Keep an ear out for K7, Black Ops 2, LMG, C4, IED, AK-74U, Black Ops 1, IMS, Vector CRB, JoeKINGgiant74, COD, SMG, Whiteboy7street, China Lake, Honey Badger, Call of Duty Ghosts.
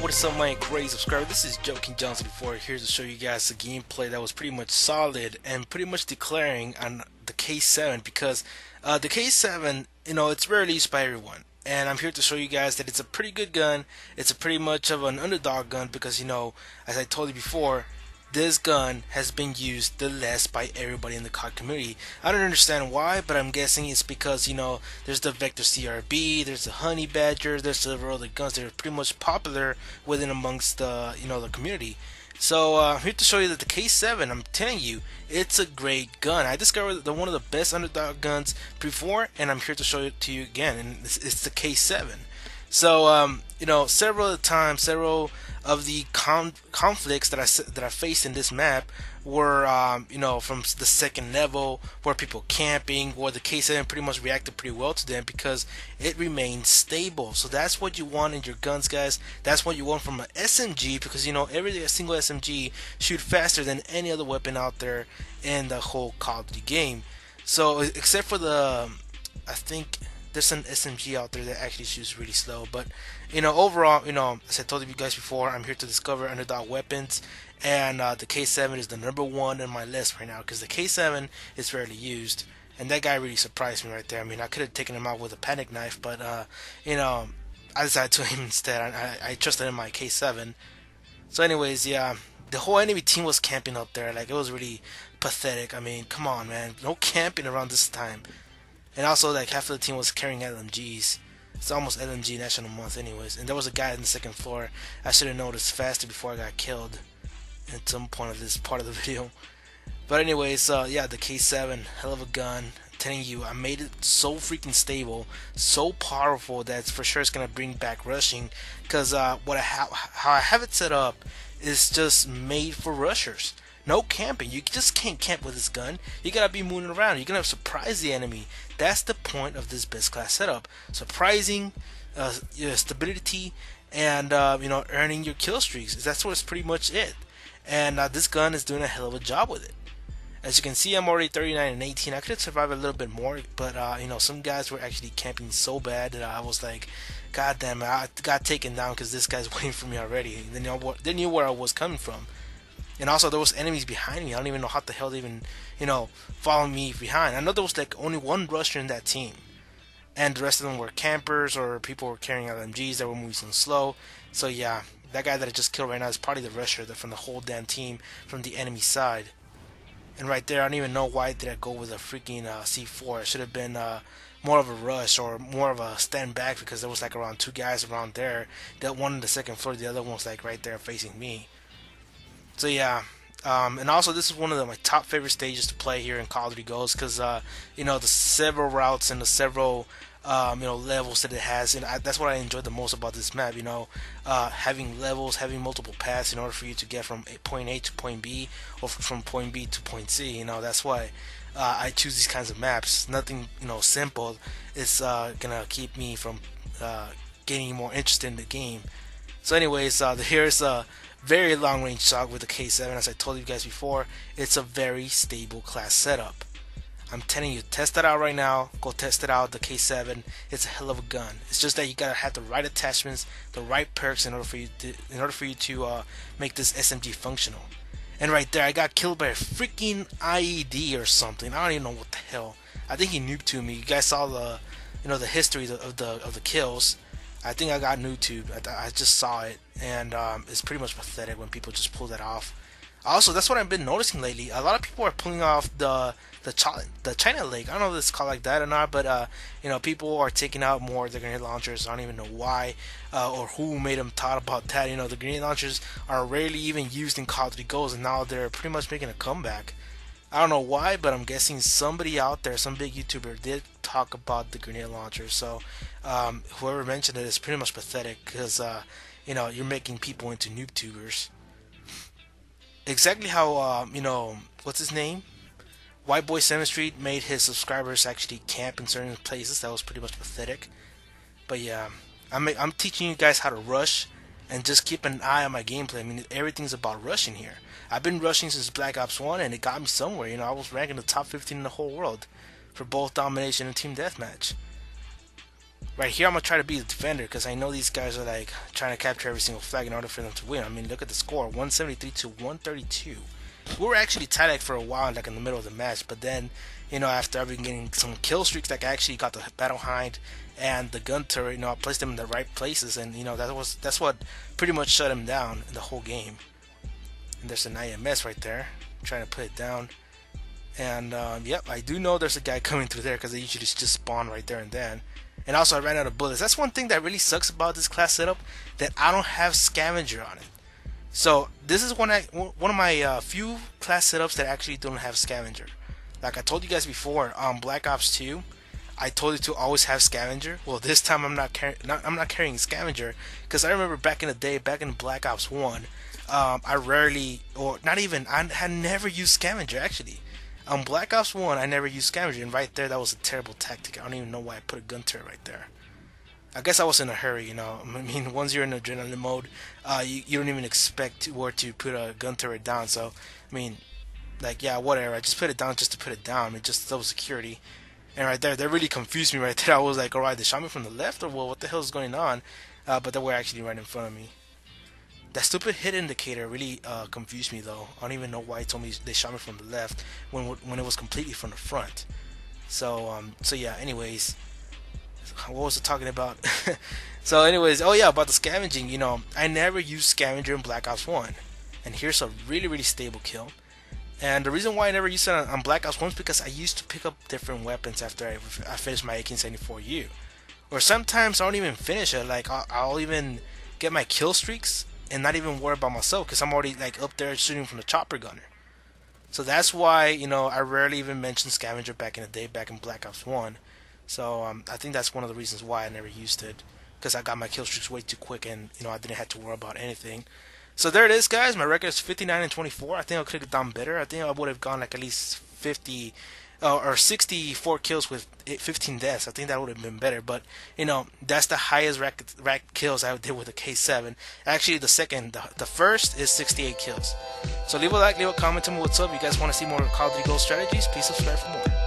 what is up, my great subscriber? This is JoeKINGgiant74 here to show you guys a gameplay that was pretty much solid and pretty much declaring on the K7, because the K7, you know, it's rarely used by everyone. And I'm here to show you guys that it's a pretty good gun. It's a pretty much of an underdog gun because, you know, as I told you before, this gun has been used the less by everybody in the COD community. I don't understand why, but I'm guessing it's because, you know, there's the Vector CRB, there's the Honey Badger, there's several other guns that are pretty much popular within amongst the, you know, the community. So I'm here to show you that the K7, I'm telling you, it's a great gun. I discovered one of the best underdog guns before, and I'm here to show it to you again, and it's the K7. So you know, several of the conflicts that I faced in this map were, you know, from the second level where people camping, where the K7 pretty much reacted pretty well to them because it remained stable. So that's what you want in your guns, guys. That's what you want from an SMG, because, you know, every single SMG shoot faster than any other weapon out there in the whole Call of Duty game. So except for the, I think there's an SMG out there that actually shoots really slow, but, you know, overall, you know, as I told you guys before, I'm here to discover underdog weapons, and the K7 is the number one on my list right now, because the K7 is rarely used, and that guy really surprised me right there. I mean, I could have taken him out with a panic knife, but, you know, I decided to him instead. I trusted in my K7. So anyways, yeah, the whole enemy team was camping up there. Like, it was really pathetic. I mean, come on, man, no camping around this time. And also, like, half of the team was carrying LMGs. It's almost LMG National Month anyways. And there was a guy on the second floor. I should have noticed faster before I got killed at some point of this part of the video. But anyways, yeah, the K7, hell of a gun. I'm telling you, I made it so freaking stable, so powerful, that for sure it's going to bring back rushing. Because how I have it set up is just made for rushers. No camping. You just can't camp with this gun. You gotta be moving around. You're gonna surprise the enemy. That's the point of this best class setup: surprising, stability, and you know, earning your kill streaks. That's what's pretty much it. And this gun is doing a hell of a job with it. As you can see, I'm already 39 and 18. I could have survived a little bit more, but you know, some guys were actually camping so bad that I was like, "God damn it, I got taken down because this guy's waiting for me already." And they knew where I was coming from. And also, there was enemies behind me. I don't even know how the hell they even, you know, followed me behind. I know there was, like, only one rusher in that team. And the rest of them were campers or people were carrying LMGs that were moving so slow. So, yeah, that guy that I just killed right now is probably the rusher from the whole damn team from the enemy side. And right there, I don't even know why did I go with a freaking C4. It should have been more of a rush or more of a stand back, because there was, like, around two guys around there. That one on the second floor, the other one was, like, right there facing me. So yeah, and also this is one of my top favorite stages to play here in Call of Duty Ghosts, because you know, the several routes and the several you know, levels that it has, and that's what I enjoyed the most about this map. You know, having levels, having multiple paths in order for you to get from point A to point B, or from point B to point C. You know, that's why I choose these kinds of maps. Nothing, you know, simple. It's gonna keep me from getting more interested in the game. So anyways, here's very long range shot with the K7. As I told you guys before, it's a very stable class setup. I'm telling you, test that out right now. Go test it out, the K7. It's a hell of a gun. It's just that you gotta have the right attachments, the right perks in order for you to make this SMG functional. And right there, I got killed by a freaking IED or something. I don't even know what the hell. I think he nuked to me. You guys saw the, you know, the history of the kills. I think I got new tube. I just saw it, and it's pretty much pathetic when people just pull that off. Also, that's what I've been noticing lately. A lot of people are pulling off the China Lake. I don't know if it's called like that or not, but you know, people are taking out more of the grenade launchers. I don't even know why or who made them thought about that. You know, the grenade launchers are rarely even used in Call of Duty Ghosts, and now they're pretty much making a comeback. I don't know why, but I'm guessing somebody out there, some big YouTuber, did talk about the grenade launcher. So whoever mentioned it is pretty much pathetic, because you know, you're making people into noob tubers. Exactly how you know, what's his name? Whiteboy7street made his subscribers actually camp in certain places. That was pretty much pathetic. But yeah, I'm teaching you guys how to rush. And just keep an eye on my gameplay. I mean, everything's about rushing here. I've been rushing since Black Ops 1, and it got me somewhere. You know, I was ranking the top 15 in the whole world for both domination and team deathmatch. Right here, I'm going to try to be the defender because I know these guys are like trying to capture every single flag in order for them to win. I mean, look at the score, 173 to 132. We were actually tied like for a while, like in the middle of the match, but then, you know, after I've been getting some kill streaks, like I actually got the battle hind and the gun turret, you know, I placed them in the right places, and you know, that's what pretty much shut him down in the whole game. And there's an IMS right there, trying to put it down. And yep, I do know there's a guy coming through there because they usually just spawn right there and then. And also I ran out of bullets. That's one thing that really sucks about this class setup, that I don't have scavenger on it. So this is one of my few class setups that actually don't have scavenger. Like I told you guys before, on Black Ops 2, I told you to always have scavenger. Well, this time I'm not carrying scavenger because I remember back in the day, back in Black Ops 1, I rarely, or not even, I had never used scavenger actually. On Black Ops 1, I never used scavenger, and right there, that was a terrible tactic. I don't even know why I put a gun turret right there. I guess I was in a hurry, you know. I mean, once you're in adrenaline mode, you don't even expect where to put a gun turret down. So, I mean, like, yeah, whatever. I just put it down just to put it down. I mean, just double security. And right there, that really confused me right there. I was like, alright, they shot me from the left, or what the hell is going on? But they were actually right in front of me. That stupid hit indicator really confused me though. I don't even know why it told me they shot me from the left when it was completely from the front. So so yeah. Anyways, what was I talking about? So anyways, oh yeah, about the scavenging. You know, I never used scavenger in Black Ops 1, and here's a really stable kill. And the reason why I never used it on Black Ops 1 is because I used to pick up different weapons after I finished my AK-74U, or sometimes I don't even finish it. Like I'll even get my kill streaks and not even worry about myself because I'm already like up there shooting from the chopper gunner. So that's why, you know, I rarely even mentioned scavenger back in the day, back in Black Ops 1. So I think that's one of the reasons why I never used it, because I got my kill streaks way too quick, and you know, I didn't have to worry about anything. So there it is, guys. My record is 59 and 24. I think I could have done better. I think I would have gone like at least 50 or 64 kills with 15 deaths. I think that would have been better, but you know, that's the highest rack kills I did with a K7. Actually, the second, the first is 68 kills. So leave a like, leave a comment, tell me what's up. If you guys want to see more Call of Duty Ghosts strategies, please subscribe for more.